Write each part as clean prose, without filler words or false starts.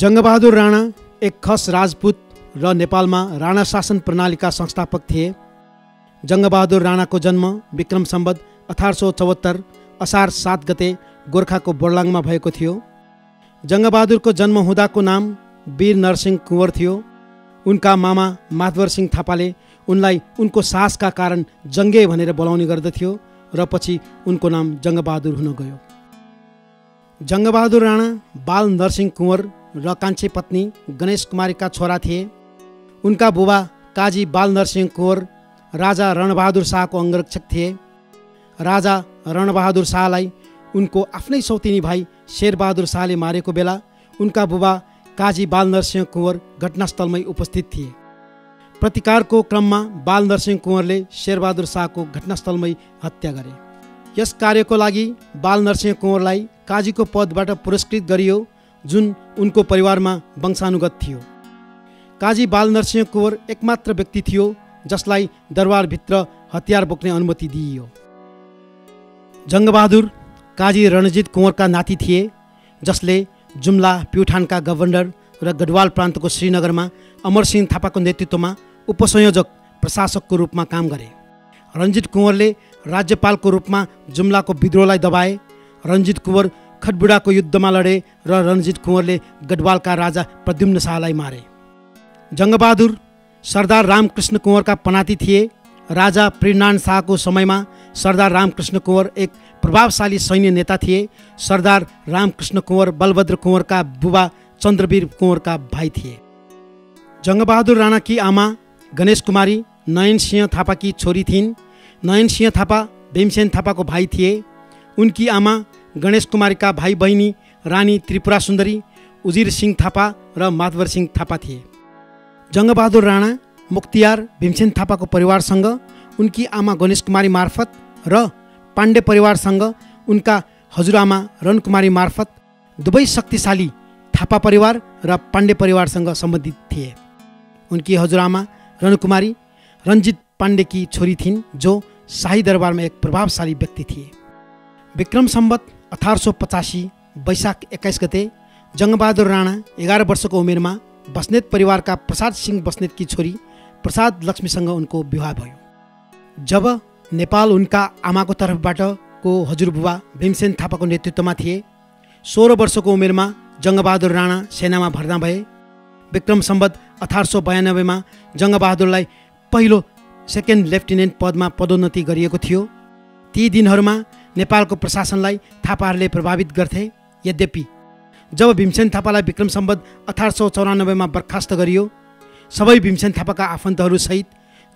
जङ्गबहादुर राणा एक खस राजपूत र नेपालमा राणा शासन प्रणालीका संस्थापक थिए। जङ्गबहादुर राणाको जन्म विक्रम सम्वत 1874 असार 7 गते गोर्खाको बोर्लाङमा भएको थियो। जङ्गबहादुरको जन्म हुँदाको नाम वीर नरसिंह कुँवर थियो। उनका मामा माधवर सिंह थापाले उनलाई उनको साहसका कारण जङ्गे भनेर बोलाउने गर्दथ्यो र पछि उनको नाम जङ्गबहादुर हुन गयो। जङ्गबहादुर राणा बाल नरसिंह कुँवर र कान्छी पत्नी गणेश कुमारीका छोरा थिए। उनका बुबा काजी बाल नरसिंह कुँवर राजा रणबहादुर शाहको अङ्गरक्षक थिए। राजा रणबहादुर शाहलाई उनको आफ्नै सौतिनी भाइ शेरबहादुर शाहले मारेको बेला उनका बुबा काजी बाल नरसिंह कुँवर घटनास्थलमै उपस्थित थिए। प्रतिकारको क्रममा बाल नरसिंह कुँवरले शेरबहादुर शाहको घटनास्थलमै हत्या गरे। यस कार्यको लागि बाल नरसिंह कुँवरलाई काजीको पदबाट पुरस्कृत गरियो, जुन उनको परिवारमा वंशानुगत थियो। काजी बाल नरसिंह कुँवर एकमात्र व्यक्ति थियो जसलाई दरबारभित्र हतियार बोक्ने अनुमति दिइयो। जङ्गबहादुर काजी रणजित कुँवरका नाति थिए, जसले जुम्ला प्युठानका गभर्नर र गढवाल प्रान्तको श्रीनगरमा अमरसिंह थापाको नेतृत्वमा उपसंयोजक प्रशासकको रूपमा काम गरे। रणजित कुँवरले राज्यपालको रूपमा जुम्लाको विद्रोहलाई दबाए। रणजित कुँवर खटबुडाको युद्धमा लडे र रणजित कुँवरले गढवालका राजा प्रद्युम्न शाहलाई मारे। जङ्गबहादुर सरदार रामकृष्ण कुँवरका पनाती थिए। राजा पृथ्वीनारायण शाहको समयमा सरदार रामकृष्ण कुँवर एक प्रभावशाली सैन्य नेता थिए। सरदार रामकृष्ण कुँवर बलभद्र कुँवरका बुबा चन्द्रवीर कुँवरका भाइ थिए। जङ्गबहादुर राणाकी आमा गणेश कुमारी नयन सिंह थापाकी छोरी थिइन्। नयन सिंह थापा भीमसेन थापाको भाइ थिए। उनकी आमा गणेश कुमारीका भाइ बहिनी रानी त्रिपुरा सुन्दरी, उजीर सिंह थापा र माधवर सिंह थापा थिए। जङ्गबहादुर राणा मुक्तियार भीमसेन थापाको परिवारसँग, उनकी आमा गणेश कुमारी मार्फत र पाण्डे परिवारसँग उनका हजुरआमा रणकुमारी मार्फत दुवै शक्तिशाली थापा परिवार र पाण्डे परिवारसँग सम्बन्धित थिए। उनकी हजुरआमा रणकुमारी रणजित पाण्डेकी छोरी थिइन्, जो शाही दरबारमा एक प्रभावशाली व्यक्ति थिए। विक्रम सम्वत 1885 वैशाख 21 गते जङ्गबहादुर राणा 11 वर्षको उमेरमा बस्नेत परिवारका प्रसाद सिंह बस्नेतकी छोरी प्रसाद लक्ष्मीसँग उनको विवाह भयो। जब नेपाल उनका आमाको तर्फबाटको हजुरबुबा भीमसेन थापाको नेतृत्वमा थिए। 16 वर्षको उमेरमा जङ्गबहादुर राणा सेनामा भर्ना भए। विक्रम सम्वत 1892मा जङ्गबहादुरलाई पहिलो सेकेन्ड लेफ्टिनेन्ट पदमा पदोन्नति गरिएको थियो। ती दिनहरूमा नेपालको प्रशासनलाई थापाहरूले प्रभावित गर्थे। यद्यपि जब भीमसेन थापालाई विक्रम सम्वत 1894मा बर्खास्त गरियो, सबै भीमसेन थापाका आफन्तहरूसहित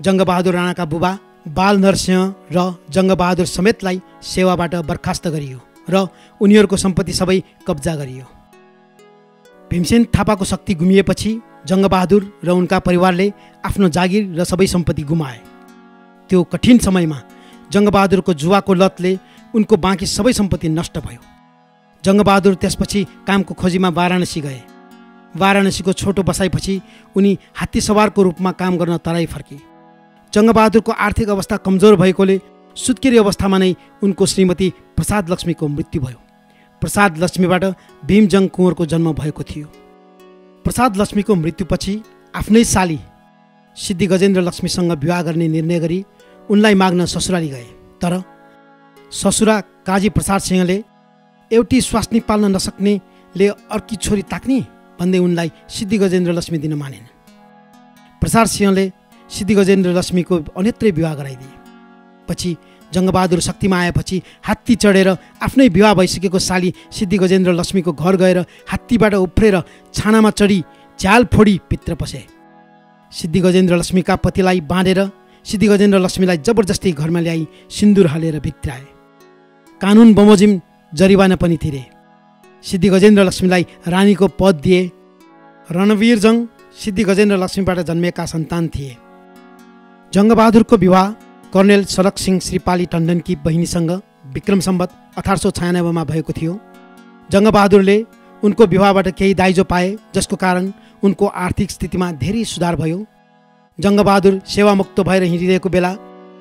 जङ्गबहादुर राणाका बुबा बाल नरसिंह र जङ्गबहादुर समेतलाई सेवाबाट बर्खास्त गरियो र उनीहरूको सम्पत्ति सबै कब्जा गरियो। भीमसेन थापाको शक्ति गुमिएपछि जङ्गबहादुर र उनका परिवारले आफ्नो जागिर र सबै सम्पत्ति गुमाए। त्यो कठिन समयमा जङ्गबहादुरको जुवाको लतले उनको बाँकी सबै सम्पत्ति नष्ट भयो। जङ्गबहादुर त्यसपछि कामको खोजीमा वाराणसी गए। वाराणसीको छोटो बसाइपछि उनी हात्ती सवारको रूपमा काम गर्न तराई फर्के। जङ्गबहादुरको आर्थिक अवस्था कमजोर भएकोले सुत्केरी अवस्थामा नै उनको श्रीमती प्रसाद लक्ष्मीको मृत्यु भयो। प्रसाद लक्ष्मीबाट भीमजङ कुँवरको जन्म भएको थियो। प्रसाद लक्ष्मीको मृत्युपछि आफ्नै साली सिद्धि गजेन्द्र लक्ष्मीसँग विवाह गर्ने निर्णय गरी उनलाई माग्न ससुराली गए। तर ससुरा काजी प्रसाद सिंहले एउटी स्वास्नी पाल्न नसक्नेले अर्की छोरी ताक्ने भन्दै उनलाई सिद्धि गजेन्द्र लक्ष्मी दिन मानेन। प्रसाद सिंहले सिद्धि गजेन्द्र लक्ष्मीको अन्यत्रै विवाह गराइदिए। पछि जङ्गबहादुर शक्तिमा आएपछि हात्ती चढेर आफ्नै विवाह भइसकेको साली सिद्धि गजेन्द्र लक्ष्मीको घर गएर हात्तीबाट उफ्रेर छानामा चढी झ्याल फोडी भित्र पसे। सिद्धि गजेन्द्र लक्ष्मीका पतिलाई बाँधेर सिद्धि गजेन्द्र लक्ष्मीलाई जबरजस्ती घरमा ल्याई सिन्दुर हालेर भित्राए। कानुन बमोजिम जरिवाना पनि तिरे। सिद्धि गजेन्द्र लक्ष्मीलाई रानीको पद दिए। रणवीरजङ सिद्धि गजेन्द्र लक्ष्मीबाट जन्मेका सन्तान थिए। जङ्गबहादुरको विवाह कर्णेल सरक सिंह श्रीपाली टन्डनकी बहिनीसँग विक्रम सम्वत 1896मा भएको थियो। जङ्गबहादुरले उनको विवाहबाट केही दाइजो पाए, जसको कारण उनको आर्थिक स्थितिमा धेरै सुधार भयो। जङ्गबहादुर सेवामुक्त भएर हिँडिरहेको बेला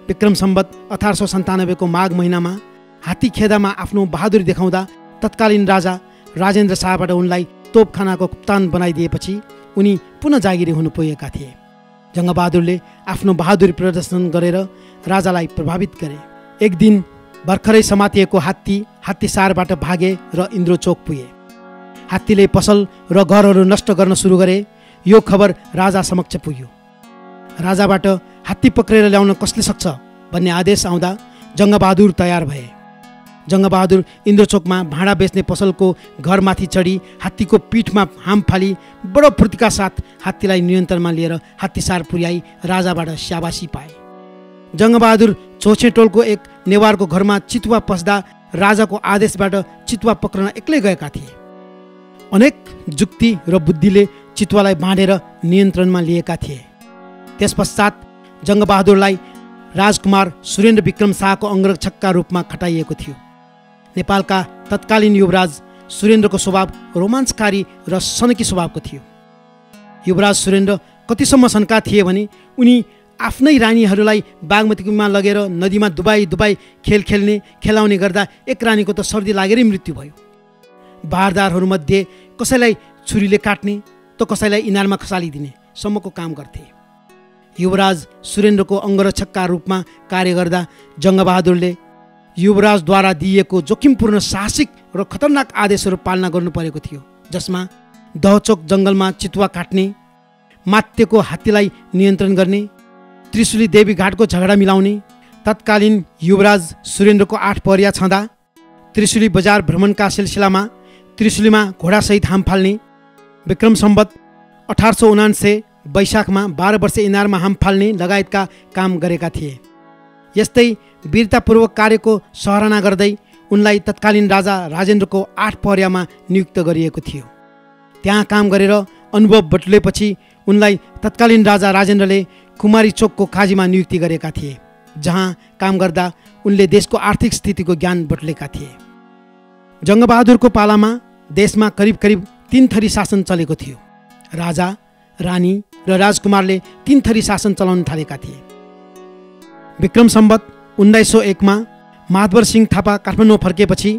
विक्रम सम्वत 1897को माघ महिनामा हात्तीखेदामा आफ्नो बहादुरी देखाउँदा तत्कालीन राजा राजेन्द्र शाहबाट उनलाई तोपखानाको कप्तान बनाइदिएपछि उनी पुनः जागिरी हुन पुगेका थिए। जङ्गबहादुरले आफ्नो बहादुरी प्रदर्शन गरेर राजालाई प्रभावित गरे। एक दिन भर्खरै समातिएको हात्ती हात्तीसारबाट भागे र इन्द्रचोक पुगे। हात्तीले पसल र घरहरू नष्ट गर्न सुरु गरे। यो खबर राजा समक्ष पुग्यो। राजाबाट हात्ती पक्रेर ल्याउन कसले सक्छ भन्ने आदेश आउँदा जङ्गबहादुर तयार भए। जङ्गबहादुर इन्द्रचोकमा भाँडा बेच्ने पसलको घरमाथि चढी हात्तीको पीठमा हाम फाली बडो फुर्तिका साथ हात्तीलाई नियन्त्रणमा लिएर हात्तीसार पुर्याई राजाबाट शाबासी पाए। जङ्गबहादुर छोछे टोलको एक नेवारको घरमा चितुवा पस्दा राजाको आदेशबाट चितुवा पक्रन एक्लै गएका थिए। अनेक जुक्ति र बुद्धिले चितुवालाई बाँधेर नियन्त्रणमा लिएका थिए। त्यस पश्चात जङ्गबहादुरलाई राजकुमार सुरेन्द्र विक्रम शाहको अंगरक्षकका रूपमा खटाइएको थियो। नेपालका तत्कालीन युवराज सुरेन्द्रको स्वभाव रोमाञ्चकारी र सनकी स्वभावको थियो। युवराज सुरेन्द्र कतिसम्म सनका थिए भने उनी आफ्नै रानीहरूलाई बागमतीमा लगेर नदीमा डुबाई डुबाई खेल खेल्ने खेलाउने गर्दा एक रानीको त सर्दी लागेरै मृत्यु भयो। बारदारहरूमध्ये कसैलाई छुरीले काट्ने त कसैलाई इनारमा खसालिदिने सम्मको काम गर्थे। युवराज सुरेन्द्रको अङ्गरक्षकका रूपमा कार्य गर्दा जङ्गबहादुरले युवराजद्वारा दिएको जोखिमपूर्ण साहसिक र खतरनाक आदेशहरू पालना गर्नु परेको थियो, जसमा दहचोक जङ्गलमा चितुवा काट्ने, मात्यको हात्तीलाई नियन्त्रण गर्ने, त्रिशुली देवी घाटको झगडा मिलाउने, तत्कालीन युवराज सुरेन्द्रको 8 परिया छँदा त्रिशुली बजार भ्रमणका सिलसिलामा त्रिशुलीमा घोडासहित हाम फाल्ने, विक्रम सम्वत 1879 वैशाखमा 12 वर्ष इनारमा हाम फाल्ने लगायतका काम गरेका थिए। यस्तै वीरतापूर्वक कार्यको सराहना गर्दै उनलाई तत्कालीन राजा राजेन्द्रको 8 परियामा नियुक्त गरिएको थियो। त्यहाँ काम गरेर अनुभव बटुलेपछि उनलाई तत्कालीन राजा राजेन्द्रले कुमारी चोकको खाजीमा नियुक्ति गरेका थिए, जहाँ काम गर्दा उनले देशको आर्थिक स्थितिको ज्ञान बटुलेका थिए। जङ्गबहादुरको पालामा देशमा करिब करिब 3 थरी शासन चलेको थियो। राजा, रानी र राजकुमारले 3 थरी शासन चलाउन थालेका थिए। विक्रम सम्वत 1901मा माधवर सिंह थापा काठमाडौँ फर्केपछि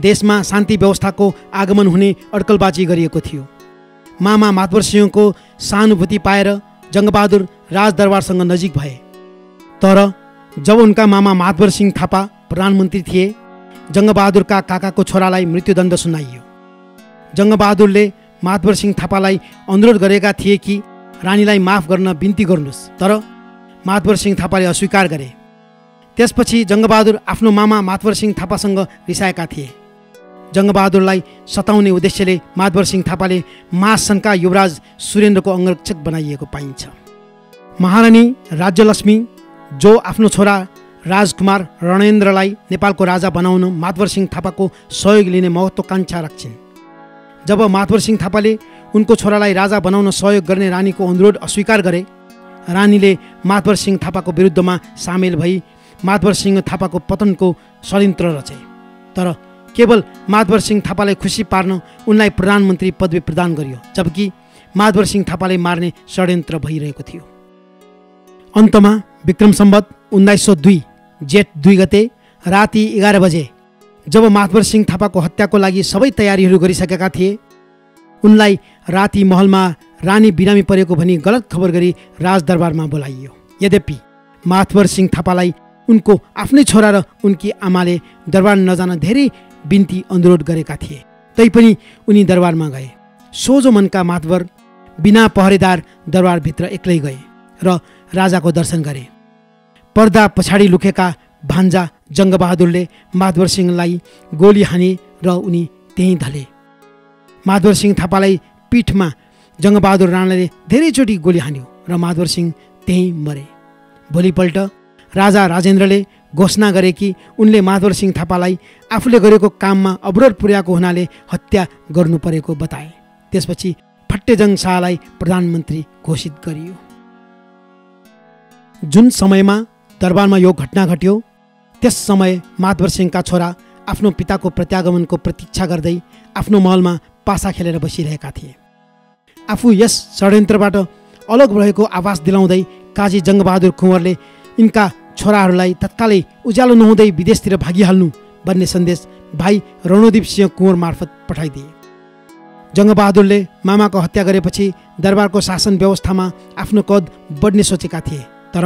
देशमा शान्ति व्यवस्थाको आगमन हुने अड्कलबाजी गरिएको थियो। मामा माधवर सिंहको सहानुभूति पाएर जङ्गबहादुर राजदरबारसँग नजिक भए। तर जब उनका मामा माधवर सिंह थापा प्रधानमन्त्री थिए, जङ्गबहादुरका काकाको छोरालाई मृत्युदण्ड सुनाइयो। जङ्गबहादुरले माधवर सिंह थापालाई अनुरोध गरेका थिए कि रानीलाई माफ गर्न बिन्ती गर्नुहोस्, तर माधवर सिंह थापाले अस्वीकार गरे। त्यसपछि जङ्गबहादुर आफ्नो मामा माधवर सिंह थापासँग रिसाएका थिए। जङ्गबहादुरलाई सताउने उद्देश्यले माधवर सिंह थापाले महासनका युवराज सुरेन्द्रको अंगरक्षक बनाइएको पाइन्छ। महारानी राज्यलक्ष्मी, जो आफ्नो छोरा राजकुमार रणेन्द्रलाई नेपालको राजा बनाउन माधवर सिंह थापाको सहयोग लिने महत्त्वाकांक्षा राख्छिन्। जब माधवर सिंह थापाले उनको छोरालाई राजा बनाउन सहयोग गर्ने रानीको अनुरोध अस्वीकार गरे, रानीले माधवर सिंह थापाको विरुद्धमा सामेल भई माधवर सिंह थापाको पतनको षड्यन्त्र रचे। तर केवल माधवर सिंह थापालाई खुसी पार्न उनलाई प्रधानमन्त्री पदवी प्रदान गरियो, जबकि माधवर सिंह थापालाई मार्ने षड्यन्त्र भइरहेको थियो। अन्तमा विक्रम सम्वत 1902 जेठ 2 गते राति 11 बजे जब माधवर सिंह थापाको हत्याको लागि सबै तयारीहरू गरिसकेका थिए, उनलाई राति महलमा रानी बिरामी परेको भनी गलत खबर गरी राजदरबारमा बोलाइयो। यद्यपि माधवर सिंह थापालाई उनको आफ्नै छोरा र उनकी आमाले दरबार नजान धेरै बिन्ती अनुरोध गरेका थिए, तैपनि उनी दरबारमा गए। सोझो मनका माधवर बिना पहरेदार दरबारभित्र एक्लै गए र राजाको दर्शन गरे। पर्दा पछाडि लुकेका भान्जा जङ्गबहादुरले माधवर सिंहलाई गोली हाने र उनी त्यहीँ धले। माधवर सिंह थापालाई पीठमा जङ्गबहादुर राणाले धेरैचोटि गोली हान्यो र माधवर सिंह त्यहीँ मरे। भोलिपल्ट राजा राजेन्द्रले घोषणा गरे कि उनले माधवर सिंह थापालाई आफूले गरेको काममा अवरोध पुर्याएको हुनाले हत्या गर्नु परेको बताए। त्यसपछि फट्टेजङ शाहलाई प्रधानमन्त्री घोषित गरियो। जुन समयमा दरबारमा यो घटना घट्यो, त्यस समय माधवर सिंहका छोरा आफ्नो पिताको प्रत्यागमनको प्रतीक्षा गर्दै आफ्नो महलमा पासा खेलेर बसिरहेका थिए। आफू यस षड्यन्त्रबाट अलग रहेको आभास दिलाउँदै काजी जङ्गबहादुर कुँवरले यिनका छोराहरूलाई तत्कालै उज्यालो नहुँदै विदेशतिर भागिहाल्नु भन्ने सन्देश भाइ रणदीप सिंह कुँवर मार्फत पठाइदिए। जङ्गबहादुरले मामाको हत्या गरेपछि दरबारको शासन व्यवस्थामा आफ्नो कद बढ्ने सोचेका थिए, तर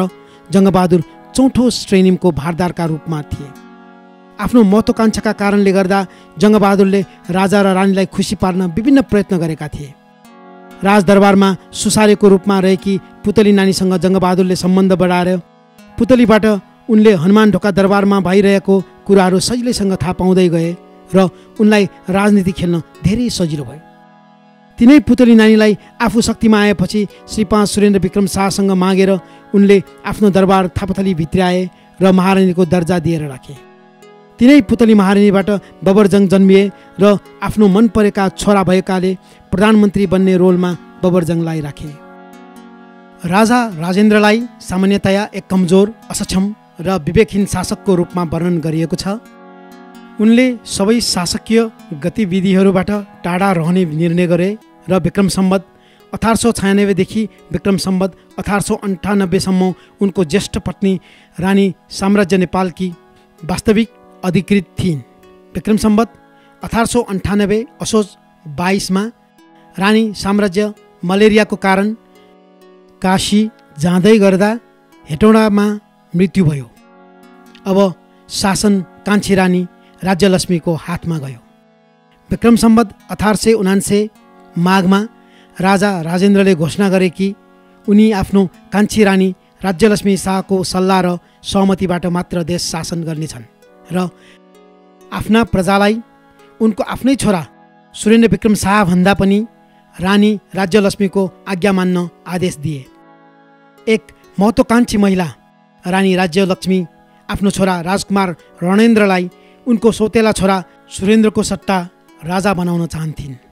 जङ्गबहादुर चौथो श्रेणीको भारदारका रूपमा थिए। आफ्नो महत्वाकांक्षाका कारणले गर्दा जङ्गबहादुरले राजा र रानीलाई खुसी पार्न विभिन्न प्रयत्न गरेका थिए। राजदरबारमा सुसारेको रूपमा रहेकी पुतली नानीसँग जङ्गबहादुरले सम्बन्ध बढाएर पुतलीबाट उनले हनुमान ढोका दरबारमा भइरहेको कुराहरू सजिलैसँग थाहा पाउँदै गए र उनलाई राजनीति खेल्न धेरै सजिलो भयो। तिनै पुतली नानीलाई आफू शक्तिमा आएपछि श्री ५ सुरेन्द्र विक्रम शाहसँग मागेर उनले आफ्नो दरबार थापाथली भित्राए र महारानीको दर्जा दिएर राखे। तिनै पुतली महारानीबाट बबरजङ जन्मिए र आफ्नो मन परेका छोरा भएकाले प्रधानमन्त्री बन्ने रोलमा बबरजङलाई राखे। राजा राजेन्द्रलाई सामान्यतया एक कमजोर, असक्षम र विवेकहीन शासकको रूपमा वर्णन गरिएको छ। उनले सबै शासकीय गतिविधिहरूबाट टाढा रहने निर्णय गरे र विक्रम सम्वत 1896 देखि विक्रम सम्वत 1898 सम्म उनको ज्येष्ठ पत्नी रानी साम्राज्य नेपालकी वास्तविक अधिकृत थिइन्। विक्रम सम्वत 1898 असोज 22 मा रानी साम्राज्य मलेरियाको कारण काशी जाँदै गर्दा हेटौँडामा मृत्यु भयो। अब शासन कान्छी रानी राज्यलक्ष्मीको हातमा गयो। विक्रम सम्वत 1899 माघमा राजा राजेन्द्रले घोषणा गरे कि उनी आफ्नो कान्छी रानी राज्यलक्ष्मी शाहको सल्लाह र सहमतिबाट मात्र देश शासन गर्नेछन् र आफ्ना प्रजालाई उनको आफ्नै छोरा सुरेन्द्र विक्रम शाहभन्दा पनि रानी राज्यलक्ष्मीको आज्ञा मान्न आदेश दिए। एक महत्त्वाकांक्षी महिला रानी राज्यलक्ष्मी आफ्नो छोरा राजकुमार रणेन्द्रलाई उनको सौतेला छोरा सुरेन्द्रको सट्टा राजा बनाउन चाहन्थिन्।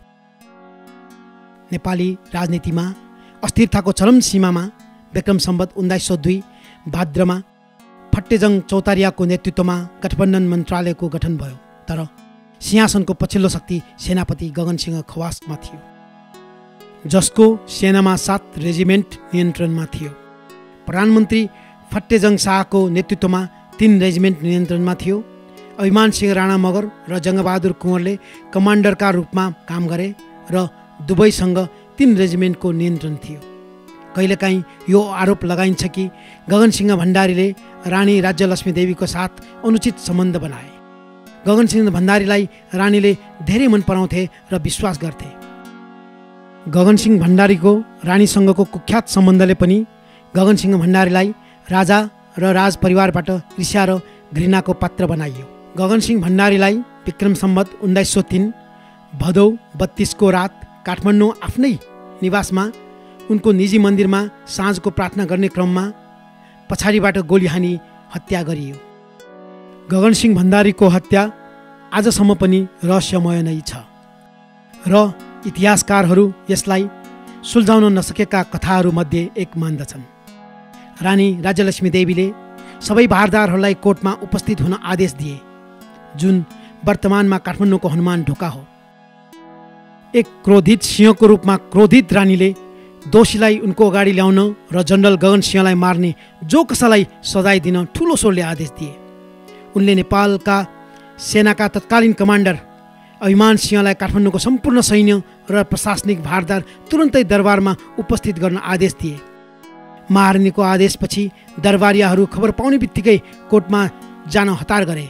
नेपाली राजनीतिमा अस्थिरताको चरम सीमामा विक्रम सम्वत 1902 भाद्रमा फट्टेजङ चौतारियाको नेतृत्वमा गठबन्धन मन्त्रालयको गठन भयो, तर सिंहासनको पछिल्लो शक्ति सेनापति गगनसिंह खवासमा थियो, जसको सेनामा 7 रेजिमेन्ट नियन्त्रणमा थियो। प्रधानमन्त्री फट्टेजङ शाहको नेतृत्वमा 3 रेजिमेन्ट नियन्त्रणमा थियो। अभिमान सिंह राणा मगर र जङ्गबहादुर कुँवरले कमान्डरका रूपमा काम गरे र दुबईसँग 3 रेजिमेन्टको नियन्त्रण थियो। कहिलेकाहीँ यो आरोप लगाइन्छ कि गगनसिंह भण्डारीले रानी राज्यलक्ष्मी देवीको साथ अनुचित सम्बन्ध बनाए। गगनसिंह भण्डारीलाई रानीले धेरै मन पराउँथे र विश्वास गर्थे। गगनसिंह भण्डारीको रानीसँगको कुख्यात सम्बन्धले पनि गगनसिंह भण्डारीलाई राजा र राज परिवारबाट ईर्ष्या र घृणाको पात्र बनाइयो। गगनसिंह भण्डारीलाई विक्रम सम्वत 1903 भदौ 32 को रात काठमाडौँ आफ्नै निवासमा उनको निजी मन्दिरमा साँझको प्रार्थना गर्ने क्रममा पछाडिबाट गोली हानी हत्या गरियो। गगनसिंह भण्डारीको हत्या आजसम्म पनि रहस्यमय नै छ र इतिहासकारहरू यसलाई सुल्झाउन नसकेका कथाहरूमध्ये एक मान्दछन्। रानी राज्यलक्ष्मी देवीले सबै भारदारहरूलाई कोर्टमा उपस्थित हुन आदेश दिए, जुन वर्तमानमा काठमाडौँको हनुमान ढोका हो। एक क्रोधित सिंहको रूपमा क्रोधित रानीले दोषीलाई उनको अगाडि ल्याउन र जनरल गगन सिंहलाई मार्ने जो कसैलाई सजाय दिन ठुलो स्वरले आदेश दिए। उनले नेपालका सेनाका तत्कालीन कमान्डर अभिमान सिंहलाई काठमाडौँको सम्पूर्ण सैन्य र प्रशासनिक भारदार तुरुन्तै दरबारमा उपस्थित गर्न आदेश दिए। महारानीको आदेशपछि दरबारियाहरू खबर पाउने बित्तिकै कोर्टमा जान हतार गरे।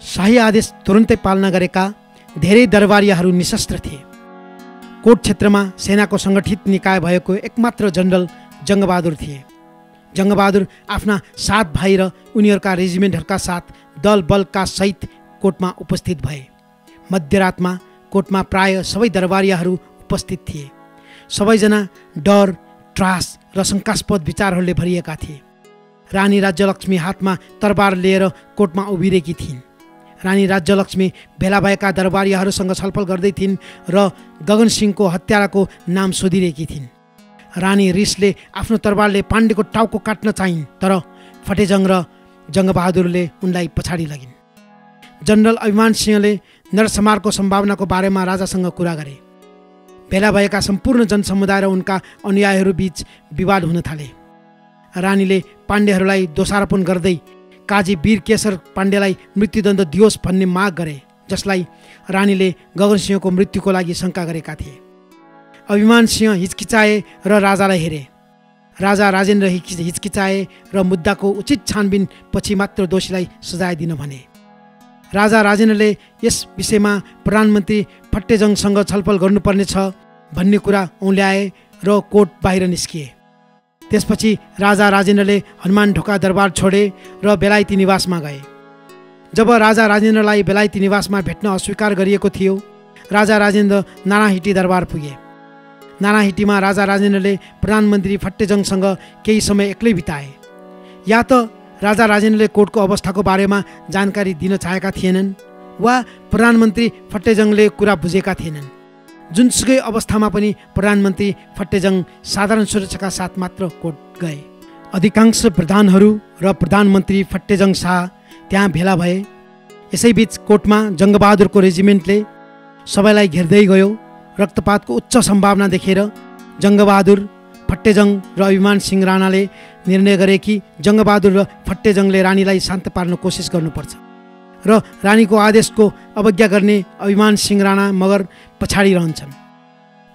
शाही आदेश तुरुन्तै पालना गरेका धेरै दरबारियाहरू निशस्त्र थिए। कोर्ट क्षेत्रमा सेनाको सङ्गठित निकाय भएको एकमात्र जनरल जङ्गबहादुर थिए। जङ्गबहादुर आफ्ना 7 भाइ र उनीहरूका रेजिमेन्टहरूका साथ दल बलका सहित कोर्टमा उपस्थित भए। मध्यरातमा कोर्टमा प्राय सबै दरबारियाहरू उपस्थित थिए। सबैजना डर, त्रास र शङ्कास्पद विचारहरूले भरिएका थिए। रानी राज्यलक्ष्मी हातमा तरबार लिएर कोर्टमा उभिएकी थिइन्। रानी राज्यलक्ष्मी भेला भएका दरबारियाहरूसँग छलफल गर्दै थिइन् र गगन सिंहको हत्याराको नाम सोधिरहेकी थिइन्। रानी रिसले आफ्नो तरबारले पाण्डेको टाउको काट्न चाहिन्, तर फटेजङ र जङ्गबहादुरले उनलाई पछाडि लगिन्। जनरल अभिमान सिंहले नरसंहारको सम्भावनाको बारेमा राजासँग कुरा गरे। भेला भएका सम्पूर्ण जनसमुदाय र उनका अनुयायीहरूबीच विवाद हुन थाले। रानीले पाण्डेहरूलाई दोषारोपण गर्दै काजी वीर केशर पाण्डेलाई मृत्युदण्ड दियोस् भन्ने माग गरे, जसलाई रानीले गगन सिंहको मृत्युको लागि शङ्का गरेका थिए। अभिमान सिंह हिचकिचाए र राजालाई हेरे। राजा राजेन्द्र हिचकिचाए र मुद्दाको उचित छानबिन पछि मात्र दोषीलाई सजाय दिन भने। राजा राजेन्द्रले यस विषयमा प्रधानमन्त्री फट्टेजङसँग छलफल गर्नुपर्नेछ भन्ने कुरा औल्याए र कोर्ट बाहिर निस्किए। त्यसपछि राजा राजेन्द्रले हनुमान ढोका दरबार छोडे र बेलायती निवासमा गए। जब राजा राजेन्द्रलाई बेलायती निवासमा भेट्न अस्वीकार गरिएको थियो, राजा राजेन्द्र नाराहिटी दरबार पुगे। नाराहिटीमा राजा राजेन्द्रले प्रधानमन्त्री फट्टेजङसँग केही समय एक्लै बिताए। या त राजा राजेन्द्रले कोर्टको अवस्थाको बारेमा जानकारी दिन चाहेका थिएनन् वा प्रधानमन्त्री फट्टेजङले कुरा बुझेका थिएनन्। जुनसुकै अवस्थामा पनि प्रधानमन्त्री फट्टेजङ साधारण सुरक्षाका साथ मात्र कोर्ट गए। अधिकांश प्रधानहरू र प्रधानमन्त्री फट्टेजङ शाह त्यहाँ भेला भए। यसैबीच कोर्टमा जङ्गबहादुरको रेजिमेन्टले सबैलाई घेर्दै गयो। रक्तपातको उच्च सम्भावना देखेर जङ्गबहादुर, फट्टेजङ र अभिमान सिंह राणाले निर्णय गरे कि जङ्गबहादुर र फट्टेजङले रानीलाई शान्त पार्न कोसिस गर्नुपर्छ र रानीको आदेशको अवज्ञा गर्ने अभिमान सिंह राणा मगर पछाडि रहन्छन्।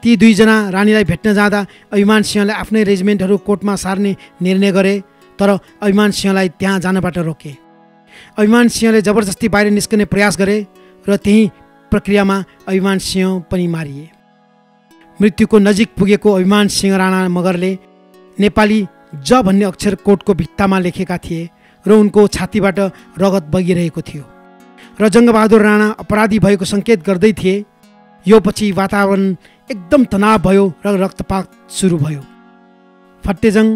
ती दुईजना रानीलाई भेट्न जाँदा अभिमान सिंहले आफ्नै रेजिमेन्टहरू कोर्टमा सार्ने निर्णय गरे, तर अभिमान सिंहलाई त्यहाँ जानबाट रोके। अभिमान सिंहले जबरजस्ती बाहिर निस्कने प्रयास गरे र त्यही प्रक्रियामा अभिमान सिंह पनि मारिए। मृत्युको नजिक पुगेको अभिमान सिंह राणा मगरले नेपाली ज भन्ने अक्षर कोर्टको भित्तामा लेखेका थिए र उनको छातीबाट रगत बगिरहेको थियो र जङ्गबहादुर राणा अपराधी भएको सङ्केत गर्दै थिए। यो पछि वातावरण एकदम तनाव भयो र रक्तपात सुरु भयो। फट्टेजङ,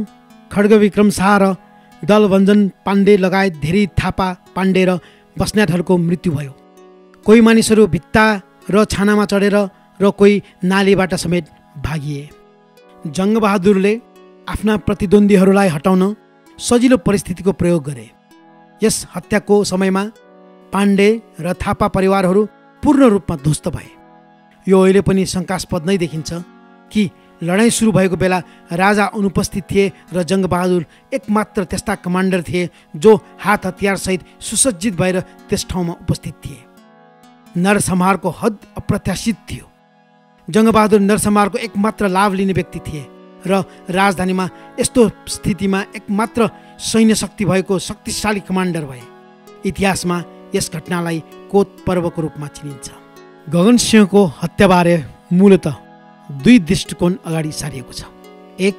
खड्गविक्रम शाह र दलभञ्जन पाण्डे लगायत धेरै थापा, पाण्डे र बस्नेतहरूको मृत्यु भयो। कोही मानिसहरू भित्ता र छानामा चढेर र कोही नालीबाट समेत भागिए। जङ्गबहादुरले आफ्ना प्रतिद्वन्दीहरूलाई हटाउन सजिलो परिस्थितिको प्रयोग गरे। यस हत्याको समयमा पाण्डे र थापा परिवारहरू पूर्ण रूपमा ध्वस्त भए। यो अहिले पनि शङ्कास्पद नै देखिन्छ कि लडाइँ सुरु भएको बेला राजा अनुपस्थित थिए र जङ्गबहादुर एकमात्र त्यस्ता कमान्डर थिए जो हात हतियारसहित सुसज्जित भएर त्यस ठाउँमा उपस्थित थिए। नरसंहारको हद अप्रत्याशित थियो। जङ्गबहादुर नरसंहारको एकमात्र लाभ लिने व्यक्ति थिए र राजधानीमा यस्तो स्थितिमा एकमात्र सैन्य शक्ति भएको शक्तिशाली कमान्डर भए। इतिहासमा यस घटनालाई कोत पर्वको रूपमा चिनिन्छ। गगन सिंहको हत्याबारे मूलत दुई दृष्टिकोण अगाडि सारिएको छ। एक,